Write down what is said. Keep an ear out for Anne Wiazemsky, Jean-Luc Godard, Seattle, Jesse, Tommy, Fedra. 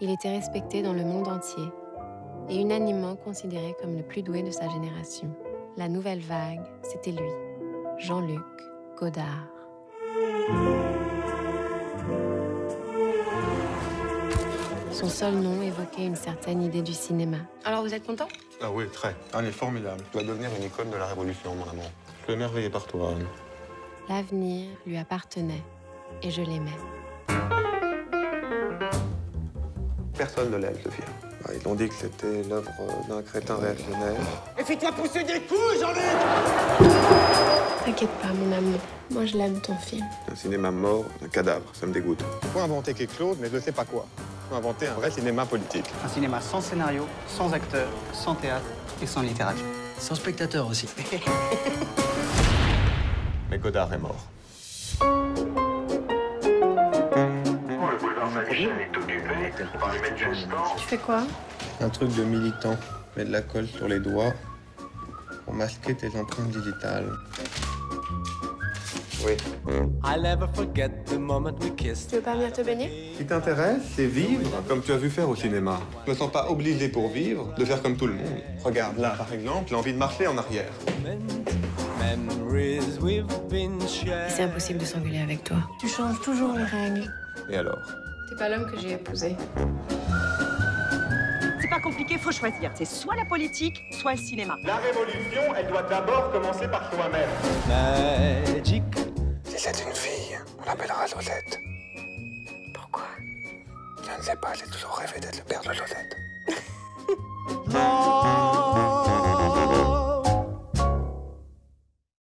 il était respecté dans le monde entier et unanimement considéré comme le plus doué de sa génération. La nouvelle vague, c'était lui, Jean-Luc Godard. Son seul nom évoquait une certaine idée du cinéma. Alors vous êtes content? Ah oui, très. Anne est formidable. Tu dois devenir une icône de la Révolution, mon amour. Je suis émerveillé par toi, Anne. L'avenir lui appartenait et je l'aimais. Personne ne l'aime, Sophie. Ils ont dit que c'était l'œuvre d'un crétin réactionnaire. Et fais-toi pousser des couilles, Jean-Luc! T'inquiète pas, mon amour. Moi, je l'aime, ton film. Un cinéma mort, un cadavre, ça me dégoûte. Il faut inventer quelque chose, mais je sais pas quoi. Inventer un vrai cinéma politique. Un cinéma sans scénario, sans acteur, sans théâtre et sans littérature. Sans spectateur aussi. Mais Godard est mort. Tu fais quoi? Un truc de militant. Mets de la colle sur les doigts pour masquer tes empreintes digitales. Oui. I'll never forget the moment we kissed. Tu veux pas venir te baigner? Ce qui t'intéresse, c'est vivre comme tu as vu faire au cinéma. Je me sens pas obligé pour vivre de faire comme tout le monde. Regarde, là, par exemple, j'ai envie de marcher en arrière. C'est impossible de s'engueuler avec toi. Tu changes toujours les règles. Et alors? T'es pas l'homme que j'ai épousé. C'est pas compliqué, faut choisir. C'est soit la politique, soit le cinéma. La révolution, elle doit d'abord commencer par soi-même. Magic. Si c'est une fille, on l'appellera Josette. Pourquoi? Je ne sais pas, j'ai toujours rêvé d'être le père de Josette.